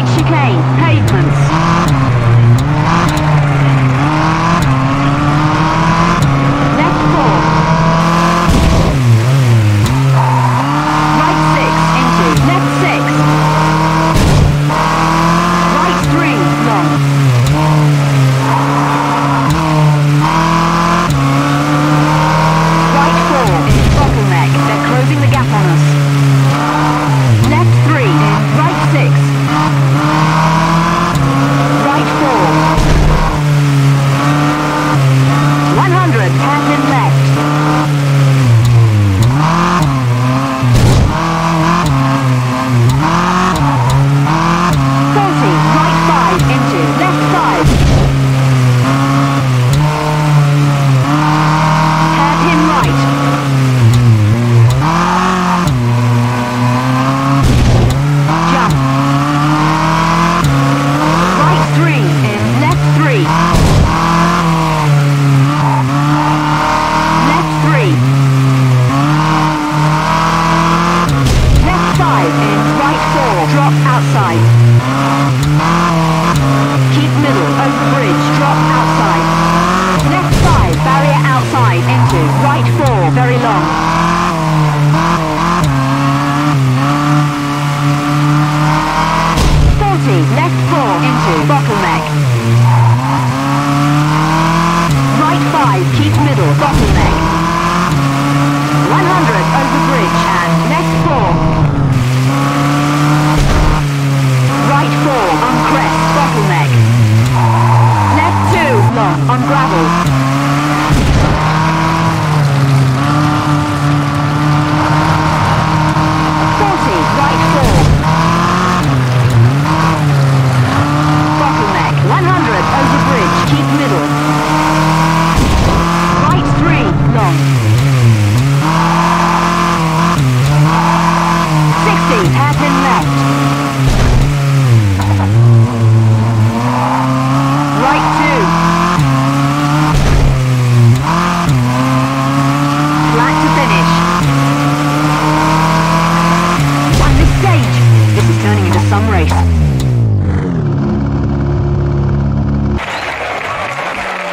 right chicane,